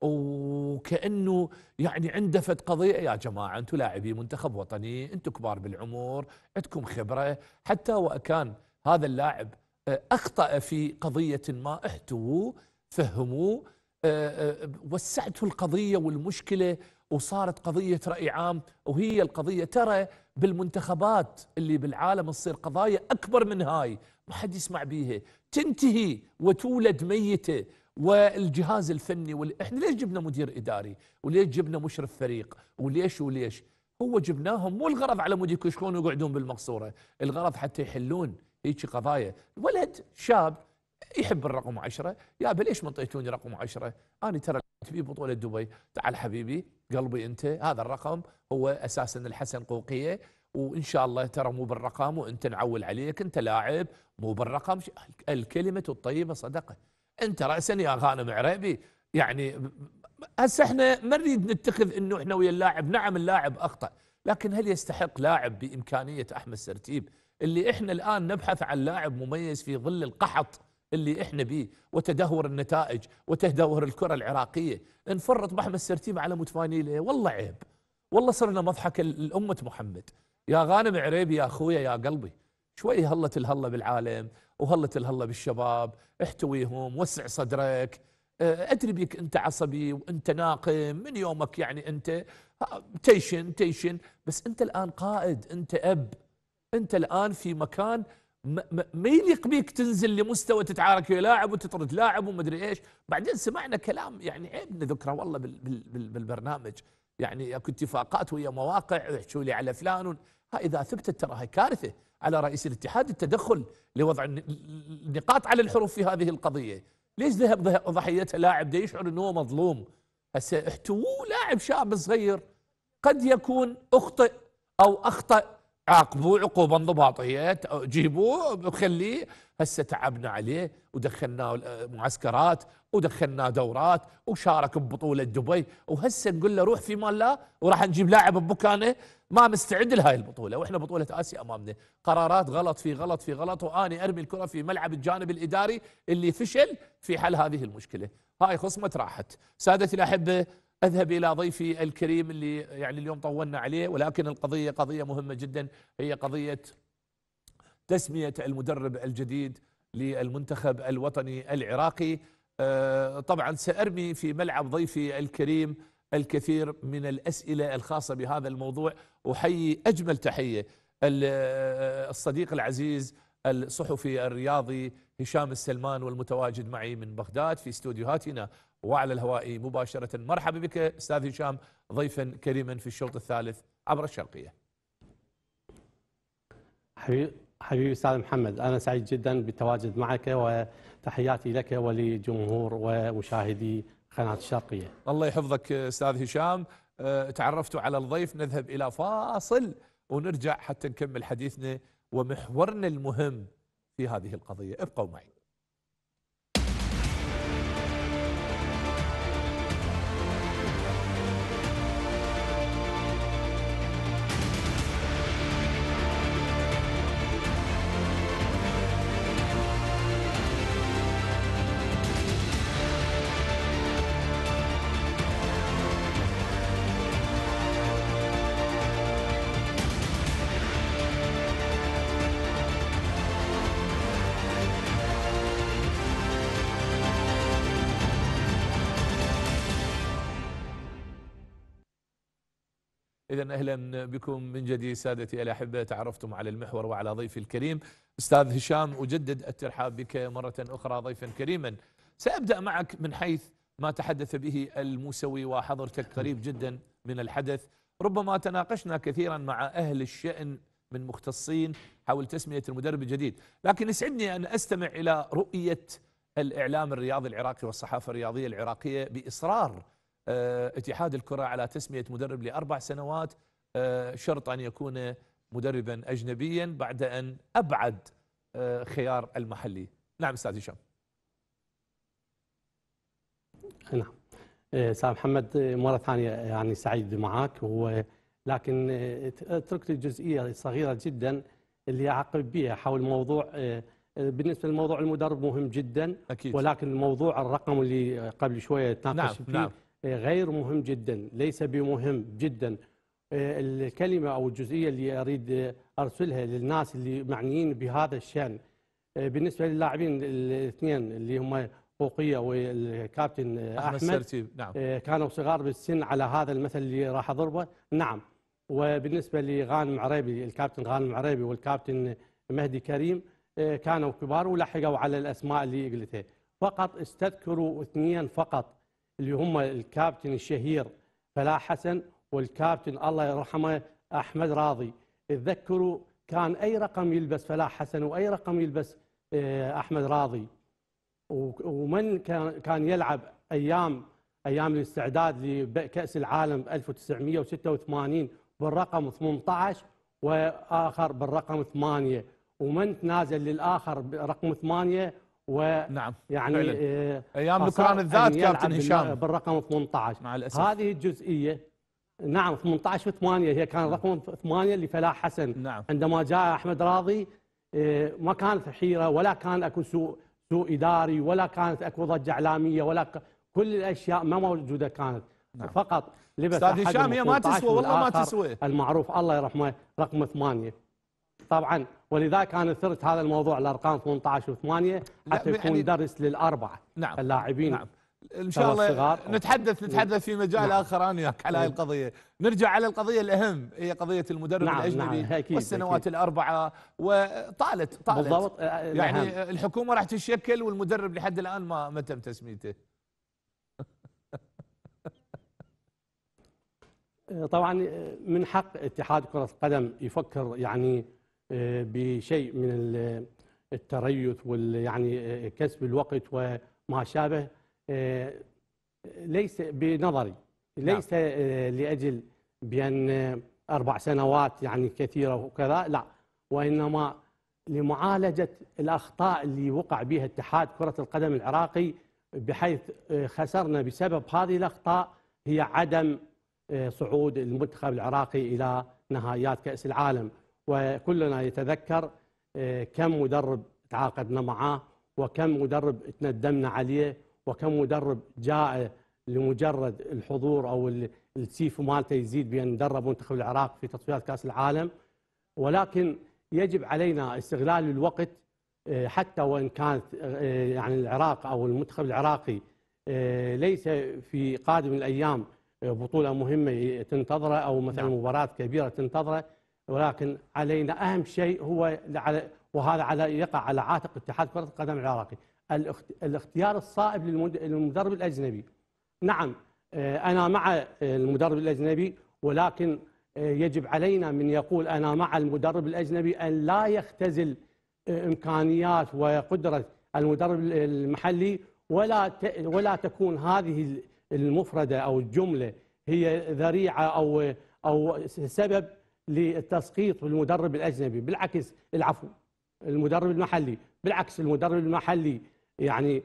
وكأنه يعني عنده فد قضية. يا جماعة أنتم لاعبي منتخب وطني، أنتم كبار بالعمر، عندكم خبرة. حتى وكان هذا اللاعب أخطأ في قضية ما، احتووه فهموه وسعته القضية والمشكلة وصارت قضية رأي عام، وهي القضية ترى بالمنتخبات اللي بالعالم تصير قضايا أكبر من هاي ما حد يسمع بيها، تنتهي وتولد ميتة. والجهاز الفني وال... احنا ليش جبنا مدير إداري وليش جبنا مشرف فريق وليش وليش هو جبناهم؟ مو الغرض على مود يكشكون ويقعدون بالمقصورة، الغرض حتى يحلون هيك قضايا. ولد شاب يحب الرقم عشرة، يا أبا ليش ما انطيتوني رقم عشرة؟ أنا ترى في بطولة دبي، تعال حبيبي قلبي أنت، هذا الرقم هو أساسا الحسن قوقية، وإن شاء الله ترى مو بالرقم وأنت نعول عليك، أنت لاعب مو بالرقم. الكلمة الطيبة صدقة. أنت رأسا يا غانم عريبي، يعني هسه احنا ما نريد نتخذ أنه احنا ويا اللاعب، نعم اللاعب أخطأ، لكن هل يستحق لاعب بإمكانية أحمد سرتيب اللي احنا الآن نبحث عن لاعب مميز في ظل القحط اللي احنا بيه وتدهور النتائج وتدهور الكرة العراقية، نفرط بأحمد سرتيب على متفانيله؟ والله عيب، والله صرنا مضحك الأمة محمد. يا غانم عريبي يا أخويا يا قلبي، شوي هلة الهلة بالعالم وهلة الهلة بالشباب، احتويهم، وسع صدرك. أدري بيك أنت عصبي وأنت ناقم من يومك، يعني أنت تيشن تيشن، بس أنت الآن قائد، أنت أب، أنت الآن في مكان ما يليق بيك تنزل لمستوى تتعارك يا لاعب وتطرد لاعب ومدري ايش. بعدين سمعنا كلام يعني عيب نذكره والله بالبرنامج، يعني اكو اتفاقات ويا مواقع يحكوا لي على فلان، اذا ثبتت تراها كارثه على رئيس الاتحاد التدخل لوضع النقاط على الحروف في هذه القضيه. ليش ذهب ضحيتها لاعب دا يشعر انه هو مظلوم؟ هسه احتووه لاعب شاب صغير قد يكون اخطئ او اخطا، عاقبوه عقوبة انضباطية، جيبوه خليه. هسه تعبنا عليه ودخلناه معسكرات ودخلناه دورات وشارك ببطولة دبي، وهسه نقول له روح في مال لا وراح نجيب لاعب بمكانه ما مستعد لهاي البطولة، واحنا بطولة آسيا امامنا. قرارات غلط في غلط في غلط، واني ارمي الكرة في ملعب الجانب الاداري اللي فشل في حل هذه المشكلة. هاي خصمة راحت. سادتي الأحبة، أذهب إلى ضيفي الكريم اللي يعني اليوم طولنا عليه، ولكن القضية قضية مهمة جدا، هي قضية تسمية المدرب الجديد للمنتخب الوطني العراقي. طبعا سأرمي في ملعب ضيفي الكريم الكثير من الأسئلة الخاصة بهذا الموضوع. أحيي أجمل تحية الصديق العزيز الصحفي الرياضي هشام السلمان والمتواجد معي من بغداد في استوديوهاتنا وعلى الهواء مباشرة. مرحبا بك أستاذ هشام، ضيفا كريما في الشوط الثالث عبر الشرقية. حبيبي أستاذ محمد، أنا سعيد جدا بالتواجد معك، وتحياتي لك ولجمهور ومشاهدي قناة الشرقية. الله يحفظك أستاذ هشام. تعرفت على الضيف، نذهب إلى فاصل ونرجع حتى نكمل حديثنا ومحورنا المهم في هذه القضية. ابقوا معي. إذن أهلا بكم من جديد سادتي الأحبة. تعرفتم على المحور وعلى ضيفي الكريم أستاذ هشام. أجدد الترحاب بك مرة أخرى ضيفا كريما. سأبدأ معك من حيث ما تحدث به الموسوي، وحضرتك قريب جدا من الحدث، ربما تناقشنا كثيرا مع أهل الشأن من مختصين حول تسمية المدرب الجديد، لكن يسعدني أن أستمع إلى رؤية الإعلام الرياضي العراقي والصحافة الرياضية العراقية بإصرار اتحاد الكرة على تسمية مدرب لأربع سنوات، شرط أن يكون مدربا أجنبيا بعد أن أبعد خيار المحلي. نعم أستاذ هشام. نعم أستاذ محمد، مرة ثانية يعني سعيد معك، ولكن اترك لي جزئية صغيرة جدا اللي أعقب بها حول موضوع. بالنسبة لموضوع المدرب مهم جدا أكيد، ولكن الموضوع الرقم اللي قبل شوية تناقش فيه نعم. غير مهم جدا، ليس بمهم جدا. الكلمة أو الجزئية اللي أريد أرسلها للناس اللي معنيين بهذا الشأن، بالنسبة للاعبين الاثنين اللي هم فوقيه والكابتن احمد سرتيب نعم كانوا صغار بالسن على هذا المثل اللي راح اضربه. نعم. وبالنسبه لغانم عريبي، الكابتن غانم عريبي والكابتن مهدي كريم كانوا كبار ولحقوا على الاسماء اللي قلتها. فقط استذكروا اثنين فقط اللي هم الكابتن الشهير فلاح حسن والكابتن الله يرحمه احمد راضي. اتذكروا كان اي رقم يلبس فلاح حسن واي رقم يلبس احمد راضي، ومن كان يلعب ايام ايام الاستعداد لكاس العالم ألف وتسعمئة وستة وثمانين بالرقم ثمانية عشر واخر بالرقم ثمانية، ومن تنازل للاخر برقم ثمانية و نعم يعني آه ايام ذكران الذات كابتن هشام بالرقم ثمانية عشر مع الأسف. هذه الجزئيه نعم ثمانية عشر وثمانية هي كان رقم ثمانية لفلاح حسن. نعم. عندما جاء احمد راضي آه ما كانت حيره ولا كان اكو سوء سوء اداري ولا كانت اكو ضجه اعلاميه ولا ك... كل الاشياء ما موجوده كانت. نعم. فقط لبس استاذ هشام هي ما تسوى والله ما تسوى المعروف الله يرحمه رقم ثمانية طبعا، ولذلك انا اثرت هذا الموضوع الارقام ثمانية عشر وثمانية حتى يكون يعني درس للاربعه. نعم. اللاعبين. نعم. ان شاء الله نتحدث نتحدث في مجال نعم. اخر انا وياك على هاي القضيه. نرجع على القضيه الاهم هي قضيه المدرب نعم. الاجنبي نعم. والسنوات أكيد. الاربعه وطالت طالت بالضبط يعني الهم. الحكومه راح تشكل والمدرب لحد الان ما ما تم تسميته. طبعا من حق اتحاد كره القدم يفكر يعني بشيء من التريث وال يعني كسب الوقت وما شابه، ليس بنظري ليس لاجل بان اربع سنوات يعني كثيره وكذا، لا، وانما لمعالجه الاخطاء اللي وقع بها اتحاد كره القدم العراقي، بحيث خسرنا بسبب هذه الاخطاء هي عدم صعود المنتخب العراقي الى نهائيات كاس العالم. وكلنا يتذكر كم مدرب تعاقدنا معاه وكم مدرب تندمنا عليه وكم مدرب جاء لمجرد الحضور او السيف مالته يزيد بان درب منتخب العراق في تصفيات كاس العالم. ولكن يجب علينا استغلال الوقت حتى وان كانت يعني العراق او المنتخب العراقي ليس في قادم الايام بطوله مهمه تنتظره او مثلا مباراه كبيره تنتظره، ولكن علينا اهم شيء هو على وهذا على يقع على عاتق اتحاد كره القدم العراقي الاختيار الصائب للمدرب الاجنبي. نعم انا مع المدرب الاجنبي، ولكن يجب علينا من يقول انا مع المدرب الاجنبي ان لا يختزل امكانيات وقدره المدرب المحلي، ولا ولا تكون هذه المفرده او الجمله هي ذريعه او او سبب للتسقيط بالمدرب الاجنبي. بالعكس العفو المدرب المحلي، بالعكس المدرب المحلي يعني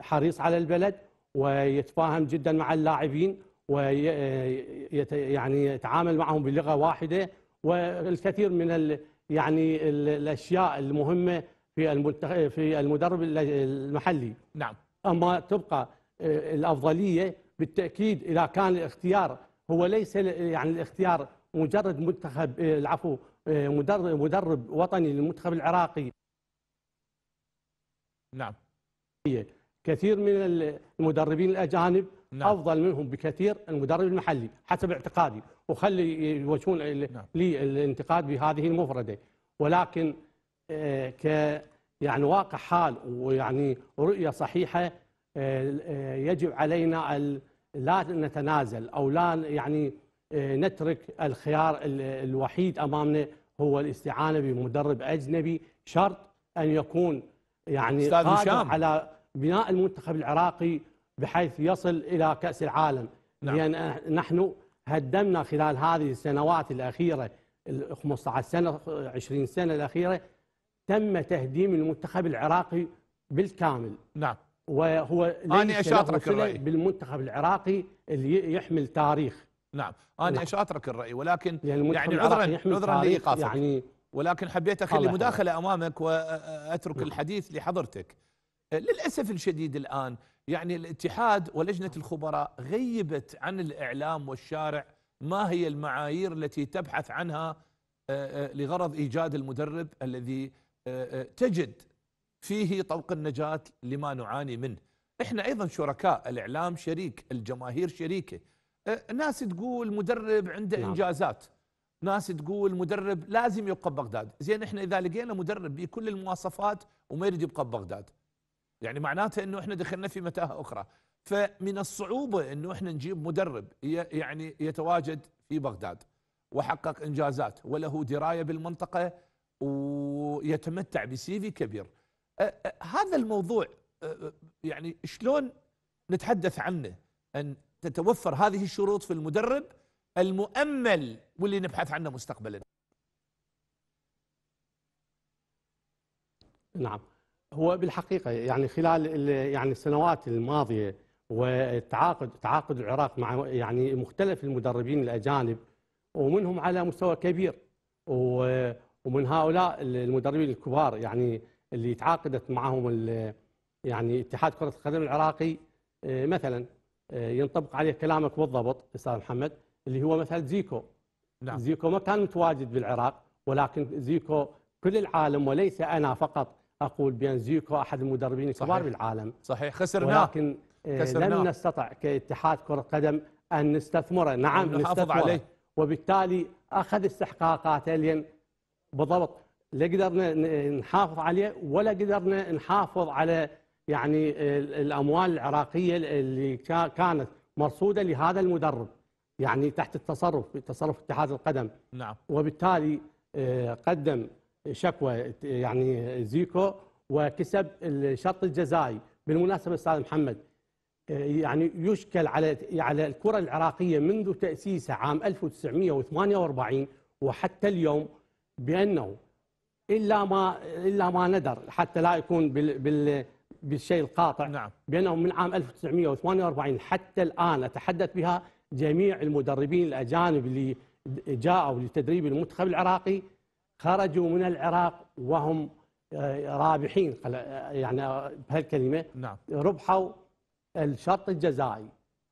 حريص على البلد ويتفاهم جدا مع اللاعبين ويعني يتعامل معهم بلغه واحده، والكثير من ال يعني ال الاشياء المهمه في في المدرب المحلي. نعم. اما تبقى الافضليه بالتاكيد اذا كان الاختيار هو ليس يعني الاختيار مجرد منتخب العفو مدرب مدرب وطني للمنتخب العراقي. نعم. كثير من المدربين الاجانب نعم. افضل منهم بكثير المدرب المحلي حسب اعتقادي، وخلي يوجهون نعم. لي الانتقاد بهذه المفرده، ولكن ك يعني واقع حال ويعني رؤيه صحيحه يجب علينا لا نتنازل او لا يعني نترك الخيار الوحيد امامنا هو الاستعانه بمدرب اجنبي، شرط ان يكون يعني قادر على بناء المنتخب العراقي بحيث يصل الى كاس العالم. نعم. لان نحن هدمنا خلال هذه السنوات الاخيره خمسة عشر سنه عشرين سنه الاخيره تم تهديم المنتخب العراقي بالكامل. نعم. وهو ليس بالمنتخب العراقي اللي يحمل تاريخ. نعم انا نعم. اشاترك الراي، ولكن يعني, يعني عذرا عذرا لايقافك يعني، ولكن حبيت اخلي مداخله امامك واترك نعم. الحديث لحضرتك. للاسف الشديد الان يعني الاتحاد ولجنه الخبراء غيبت عن الاعلام والشارع ما هي المعايير التي تبحث عنها لغرض ايجاد المدرب الذي تجد فيه طلق النجاة لما نعاني منه. احنا ايضا شركاء، الاعلام شريك، الجماهير شريكه. ناس تقول مدرب عنده نعم. انجازات، ناس تقول مدرب لازم يبقى ببغداد. زين احنا اذا لقينا مدرب بكل المواصفات وما يريد يبقى ببغداد، يعني معناته انه احنا دخلنا في متاهه اخرى. فمن الصعوبه انه احنا نجيب مدرب يعني يتواجد في بغداد وحقق انجازات وله درايه بالمنطقه ويتمتع بسي في كبير. هذا الموضوع يعني شلون نتحدث عنه؟ ان تتوفر هذه الشروط في المدرب المؤمل واللي نبحث عنه مستقبلا. نعم، هو بالحقيقه يعني خلال يعني السنوات الماضيه والتعاقد تعاقد العراق مع يعني مختلف المدربين الاجانب، ومنهم على مستوى كبير، ومن هؤلاء المدربين الكبار يعني اللي تعاقدت معهم يعني اتحاد كره القدم العراقي مثلا ينطبق عليه كلامك بالضبط استاذ محمد، اللي هو مثلا زيكو. نعم. زيكو ما كان متواجد بالعراق، ولكن زيكو كل العالم، وليس انا فقط اقول بان زيكو احد المدربين الكبار بالعالم. صحيح، خسرناه، ولكن خسرنا. لم نستطع كاتحاد كره قدم ان نستثمره. نعم نستثمره عليه، وبالتالي اخذ استحقاقاته لين بالضبط لا قدرنا نحافظ عليه، ولا قدرنا نحافظ على يعني الاموال العراقيه اللي كانت مرصوده لهذا المدرب يعني تحت التصرف تصرف اتحاد القدم. نعم. وبالتالي قدم شكوى يعني زيكو وكسب الشرط الجزائي. بالمناسبه استاذ محمد، يعني يشكل على على الكره العراقيه منذ تاسيسها عام ألف وتسعمئة وثمانية وأربعين وحتى اليوم بانه الا ما الا ما ندر حتى لا يكون بال بال بالشيء القاطع. نعم. بانه من عام ألف وتسعمئة وثمانية وأربعين حتى الان اتحدث بها جميع المدربين الاجانب اللي جاءوا لتدريب المنتخب العراقي خرجوا من العراق وهم رابحين، يعني بهالكلمه. نعم. ربحوا الشرط الجزائي،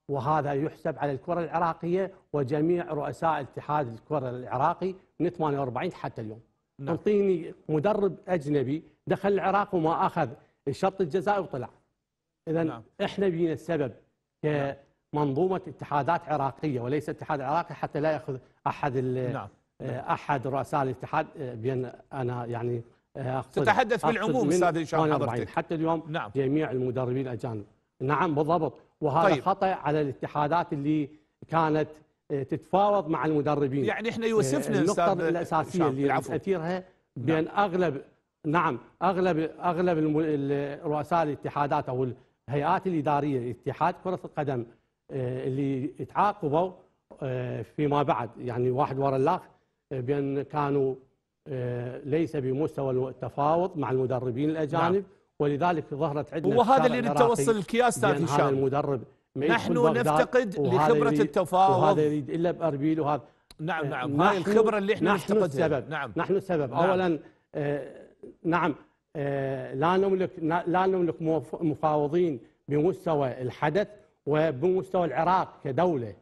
وهذا يحسب على الكره العراقيه وجميع رؤساء اتحاد الكره العراقي من ثمانية وأربعين حتى اليوم. نعم. اعطيني مدرب اجنبي دخل العراق وما اخذ الشرط الجزائي وطلع. اذا نعم. احنا بينا السبب كمنظومه اتحادات عراقيه وليس اتحاد عراقي حتى لا ياخذ احد نعم. احد رؤساء الاتحاد بان انا يعني أقصد تتحدث بالعموم استاذ هشام حضرتك حتى اليوم. نعم. جميع المدربين الاجانب. نعم بالضبط. وهذا طيب. خطأ على الاتحادات اللي كانت تتفاوض مع المدربين. يعني احنا يوسفنا النقطة الأساسية اللي نأثيرها بأن نعم. أغلب نعم أغلب أغلب رؤساء الاتحادات أو الهيئات الإدارية اتحاد كرة القدم اللي تعاقبوا فيما بعد يعني واحد وراء الآخر بأن كانوا ليس بمستوى التفاوض مع المدربين الأجانب. نعم. ولذلك ظهرت عندنا وهذا اللي نتوصل لك استاذ هشام، المدرب نحن نفتقد لخبره التفاوض وهذا يريد الا باربيل وهذا. نعم نعم، هاي الخبره اللي احنا نفتقدها. نعم نحن السبب. نعم. اولا آه نعم آه لا نملك لا نملك مفاوضين بمستوى الحدث وبمستوى العراق كدوله،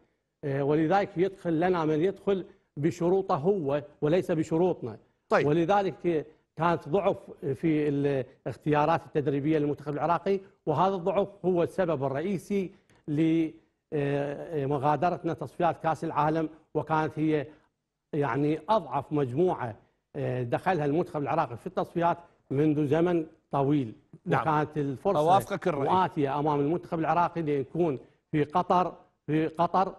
آه ولذلك يدخل لنا من يدخل بشروطه هو وليس بشروطنا. طيب. ولذلك كانت ضعف في الاختيارات التدريبيه للمنتخب العراقي، وهذا الضعف هو السبب الرئيسي لمغادرتنا تصفيات كاس العالم، وكانت هي يعني اضعف مجموعه دخلها المنتخب العراقي في التصفيات منذ زمن طويل. نعم. وكانت الفرصه مؤاتيه امام المنتخب العراقي ليكون في قطر في قطر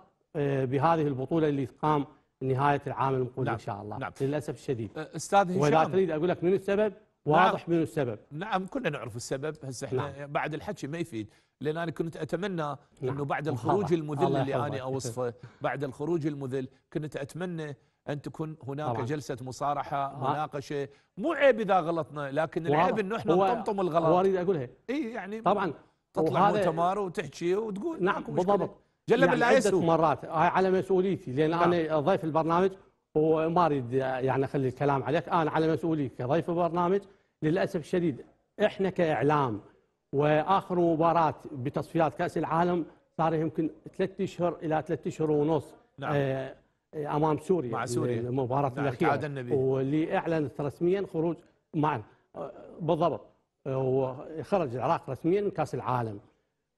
بهذه البطوله اللي تقام نهاية العام المقبل. نعم. إن شاء الله. نعم. للأسف الشديد أستاذ هشام، ولا تريد أقول لك من السبب. نعم. واضح من السبب. نعم كلنا نعرف السبب هسه احنا. نعم. بعد الحكي ما يفيد، لأن أنا كنت أتمنى. نعم. أنه بعد الخروج المذل اللي أنا أوصفه بعد الخروج المذل كنت أتمنى أن تكون هناك طبعا. جلسة مصارحة، مناقشة. مو عيب إذا غلطنا، لكن العيب أنه احنا نطمطم الغلط. وأريد أقولها إي يعني طبعا تطلع مؤتمر وتحكي وتقول. نعم بالضبط. جلب يعني عدة مرات على مسؤوليتي لأن نعم. أنا ضيف البرنامج وما أريد يعني أخلي الكلام عليك، أنا على مسؤوليتي كضيف البرنامج. للأسف الشديد إحنا كإعلام وآخر مباراة بتصفيات كأس العالم صار يمكن ثلاث أشهر إلى ثلاث أشهر ونص. نعم. آه أمام سوريا مع سوريا المباراة. نعم. الأخيرة واللي أعلنت رسميا خروج معنا بالضبط. وخرج العراق رسميا من كاس العالم.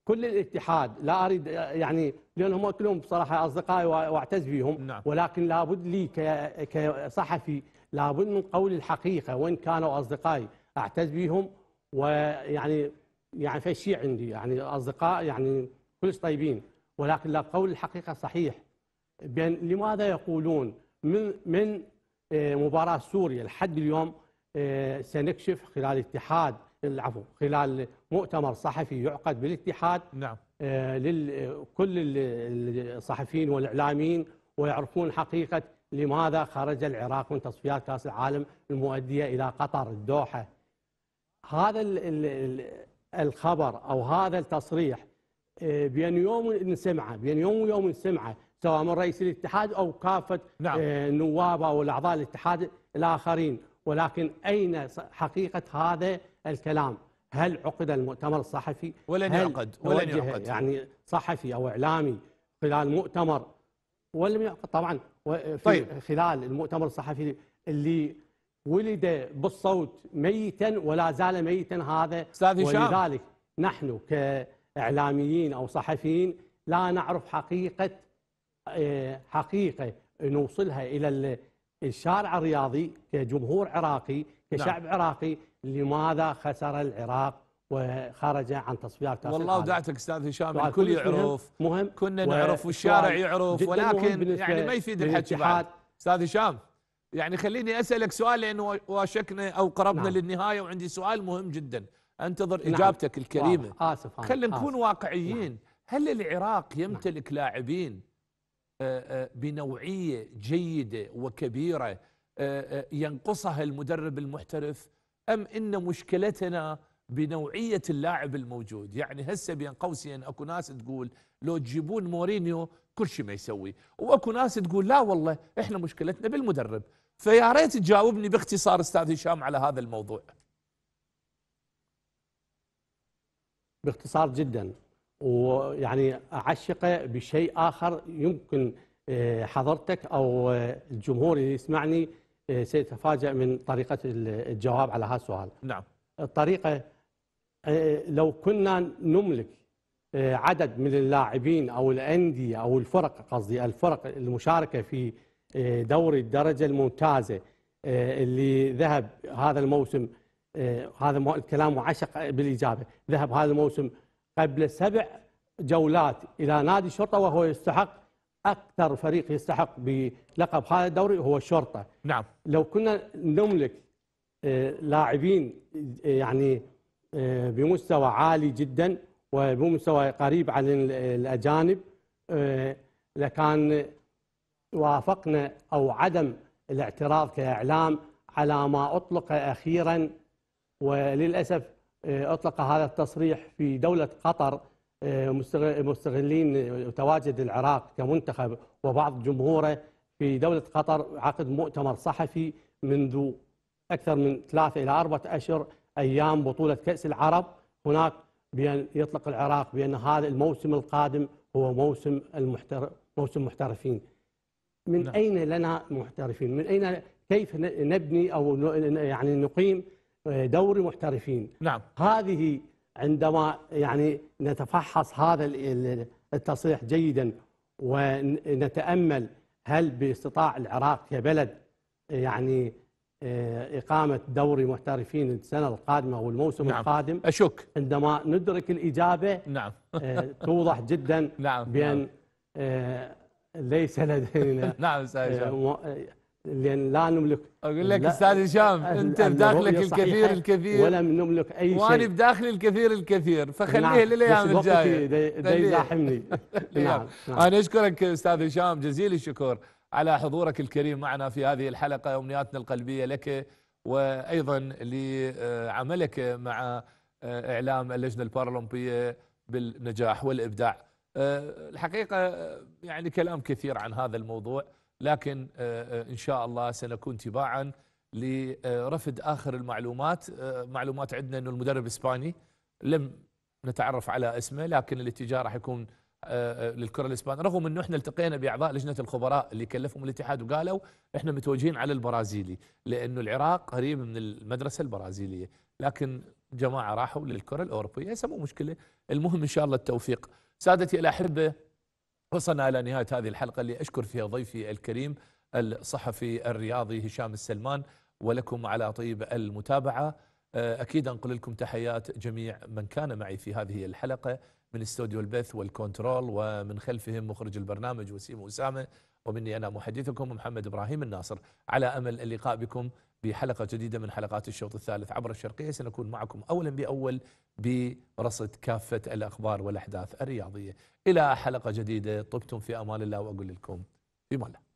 كل الاتحاد لا اريد يعني لانهم كلهم بصراحه اصدقائي واعتز بهم، نعم. ولكن لابد لي كصحفي لابد من قول الحقيقه وان كانوا اصدقائي اعتز بهم، ويعني يعني في شيء عندي يعني اصدقاء يعني كلش طيبين، ولكن لا قول الحقيقه صحيح بان لماذا يقولون من من مباراه سوريا لحد اليوم. سنكشف خلال اتحاد العفو خلال مؤتمر صحفي يعقد بالاتحاد، نعم. لكل الصحفيين والاعلاميين ويعرفون حقيقه لماذا خرج العراق من تصفيات كاس العالم المؤديه الى قطر الدوحه. هذا الخبر او هذا التصريح بين يوم نسمعه بين يوم ويوم نسمعه سواء من رئيس الاتحاد او كافه نعم. النواب او الاعضاء الاتحاد الاخرين، ولكن أين حقيقة هذا الكلام؟ هل عقد المؤتمر الصحفي؟ ولن يعقد، ولن يعقد يعني صحفي أو إعلامي خلال مؤتمر ولم يعقد طبعا. طيب. خلال المؤتمر الصحفي اللي ولد بالصوت ميتا ولا زال ميتا هذا، ولذلك نحن كإعلاميين أو صحفيين لا نعرف حقيقة حقيقة نوصلها إلى الشارع الرياضي كجمهور عراقي كشعب نعم. عراقي لماذا خسر العراق وخرج عن تصفيات كاس والله العالم. ودعتك استاذ هشام الكل يعرف مهم كنا نعرف والشارع يعرف ولكن يعني ما يفيد الحكي بعد استاذ هشام. يعني خليني اسالك سؤال لانه واشكنا او قربنا نعم. للنهايه وعندي سؤال مهم جدا انتظر نعم. اجابتك الكريمه. اسف خلينا نكون واقعيين نعم. هل العراق يمتلك نعم. لاعبين بنوعية جيدة وكبيرة ينقصها المدرب المحترف أم إن مشكلتنا بنوعية اللاعب الموجود؟ يعني هسه بين قوسين أكو ناس تقول لو تجيبون مورينيو كل شيء ما يسوي، وأكو ناس تقول لا والله إحنا مشكلتنا بالمدرب. فيا ريت تجاوبني باختصار أستاذ هشام على هذا الموضوع. باختصار جداً ويعني أعشقه بشيء آخر يمكن حضرتك أو الجمهور اللي يسمعني سيتفاجأ من طريقة الجواب على هذا السؤال. نعم. الطريقة لو كنا نملك عدد من اللاعبين أو الأندية أو الفرق قصدي الفرق المشاركة في دوري الدرجة الممتازة اللي ذهب هذا الموسم، هذا الكلام معشق بالإجابة، ذهب هذا الموسم قبل سبع جولات إلى نادي الشرطة وهو يستحق أكثر فريق يستحق بلقب هذا الدوري هو الشرطة. نعم. لو كنا نملك لاعبين يعني بمستوى عالي جدا وبمستوى قريب عن الأجانب لكان وافقنا أو عدم الاعتراض كإعلام على ما أطلق أخيرا، وللأسف أطلق هذا التصريح في دولة قطر مستغلين تواجد العراق كمنتخب وبعض جمهوره في دولة قطر عقد مؤتمر صحفي منذ أكثر من ثلاثة إلى أربعة أشهر أيام بطولة كأس العرب هناك بأن يطلق العراق بأن هذا الموسم القادم هو موسم المحترف موسم محترفين. من لا. أين لنا محترفين؟ من أين كيف نبني أو يعني نقيم دوري محترفين؟ نعم. هذه عندما يعني نتفحص هذا التصريح جيدا ونتأمل هل باستطاع العراق كبلد يعني إقامة دوري محترفين السنة القادمة أو الموسم نعم. القادم أشك عندما ندرك الإجابة نعم توضح جدا نعم. بأن نعم. ليس لدينا نعم لأن لا نملك. أقول لك أستاذ هشام أنت بداخلك الكثير الكثير ولم نملك أي شيء وأنا بداخلي الكثير الكثير فخليه للأيام الجاية ده يزاحمني. نعم أنا أشكرك أستاذ هشام جزيل الشكر على حضورك الكريم معنا في هذه الحلقة وأمنياتنا القلبية لك وأيضا لعملك مع إعلام اللجنة البارالمبية بالنجاح والإبداع. الحقيقة يعني كلام كثير عن هذا الموضوع لكن إن شاء الله سنكون تباعا لرفد آخر المعلومات. معلومات عندنا أنه المدرب إسباني لم نتعرف على اسمه لكن الاتجاه راح يكون للكرة الإسبانية رغم أنه إحنا التقينا بأعضاء لجنة الخبراء اللي كلفهم الاتحاد وقالوا إحنا متوجهين على البرازيلي لأنه العراق قريب من المدرسة البرازيلية لكن جماعه راحوا للكره الاوروبيه، هسه مو مشكله، المهم ان شاء الله التوفيق. سادتي الاحبه، وصلنا الى نهايه هذه الحلقه اللي اشكر فيها ضيفي الكريم الصحفي الرياضي هشام السلمان، ولكم على طيب المتابعه. اكيد انقل لكم تحيات جميع من كان معي في هذه الحلقه من استوديو البث والكنترول، ومن خلفهم مخرج البرنامج وسيم اسامه، ومني انا محدثكم محمد ابراهيم الناصر، على امل اللقاء بكم بحلقه جديده من حلقات الشوط الثالث عبر الشرقيه. سنكون معكم اولا باول برصد كافه الاخبار والاحداث الرياضيه. الى حلقه جديده، طبتم في امان الله، واقول لكم في امان الله.